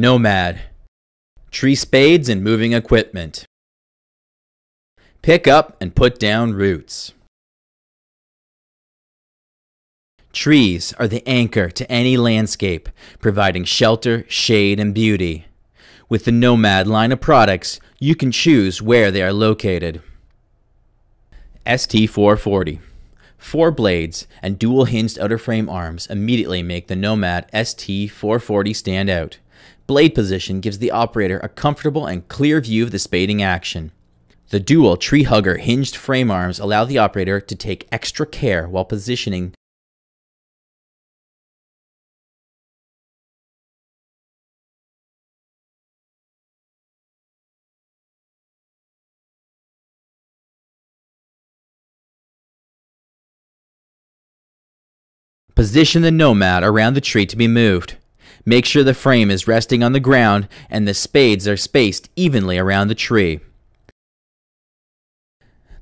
Nomad, tree spades and moving equipment. Pick up and put down roots. Trees are the anchor to any landscape, providing shelter, shade, and beauty. With the Nomad line of products, you can choose where they are located. ST440. Four blades and dual hinged outer frame arms immediately make the Nomad ST440 stand out. Blade position gives the operator a comfortable and clear view of the spading action. The dual tree hugger hinged frame arms allow the operator to take extra care while positioning . Position the Nomad around the tree to be moved. Make sure the frame is resting on the ground and the spades are spaced evenly around the tree.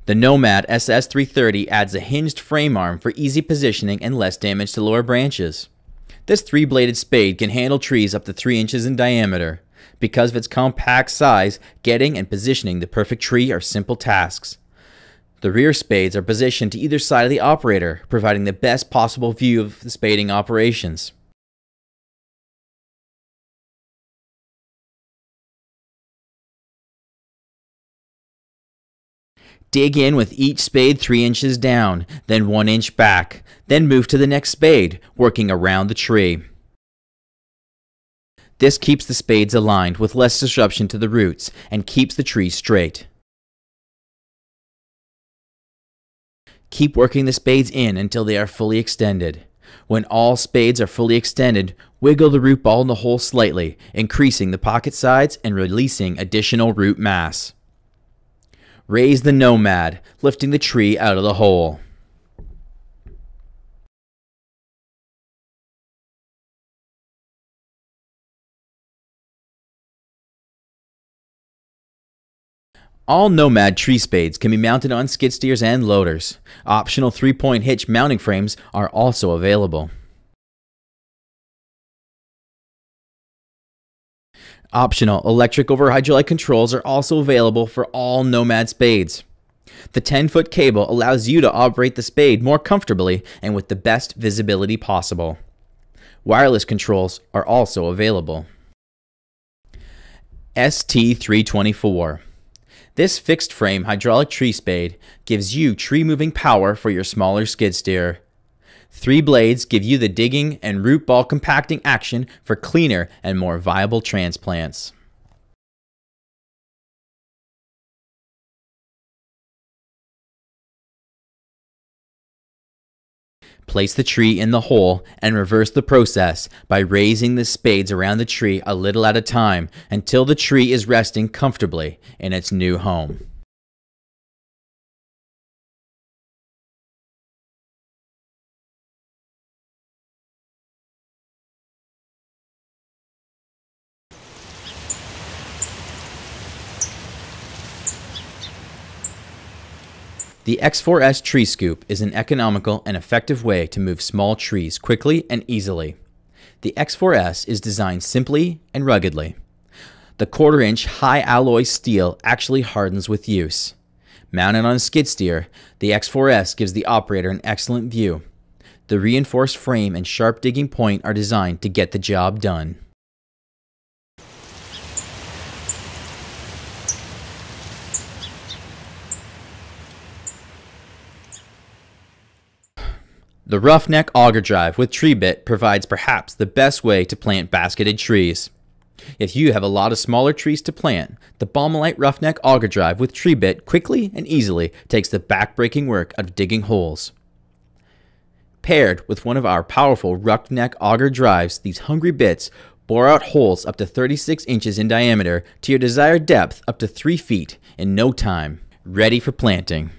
The Nomad SS330 adds a hinged frame arm for easy positioning and less damage to lower branches. This three-bladed spade can handle trees up to 3 inches in diameter. Because of its compact size, getting and positioning the perfect tree are simple tasks. The rear spades are positioned to either side of the operator, providing the best possible view of the spading operations. Dig in with each spade 3 inches down, then 1 inch back, then move to the next spade, working around the tree. This keeps the spades aligned with less disruption to the roots and keeps the tree straight. Keep working the spades in until they are fully extended. When all spades are fully extended, wiggle the root ball in the hole slightly, increasing the pocket size and releasing additional root mass. Raise the Nomad, lifting the tree out of the hole. All Nomad tree spades can be mounted on skid steers and loaders. Optional 3-point hitch mounting frames are also available. Optional electric over hydraulic controls are also available for all Nomad spades. The 10-foot cable allows you to operate the spade more comfortably and with the best visibility possible. Wireless controls are also available. ST324. This fixed-frame hydraulic tree spade gives you tree-moving power for your smaller skid steer. 3 blades give you the digging and root ball compacting action for cleaner and more viable transplants. Place the tree in the hole and reverse the process by raising the spades around the tree a little at a time until the tree is resting comfortably in its new home. The X4S tree scoop is an economical and effective way to move small trees quickly and easily. The X4S is designed simply and ruggedly. The 1/4-inch high alloy steel actually hardens with use. Mounted on a skid steer, the X4S gives the operator an excellent view. The reinforced frame and sharp digging point are designed to get the job done. The Roughneck auger drive with tree bit provides perhaps the best way to plant basketed trees. If you have a lot of smaller trees to plant, the Baumalight Roughneck auger drive with tree bit quickly and easily takes the back-breaking work of digging holes. Paired with one of our powerful Roughneck auger drives, these hungry bits bore out holes up to 36 inches in diameter to your desired depth up to 3 feet in no time, ready for planting.